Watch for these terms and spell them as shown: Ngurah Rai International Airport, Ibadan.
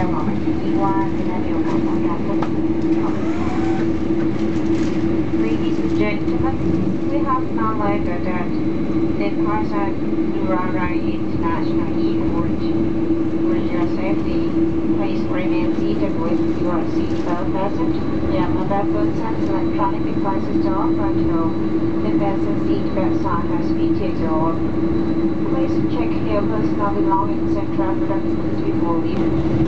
Ladies and gentlemen, we have now arrived at departure Ngurah Rai International Airport. For your safety, please remain seated with your seatbelt fastened. Your mobile phones and electronic devices are off until the fasten seatbelt sign has been taken off. Please check your personal belongings and travel documents before leaving.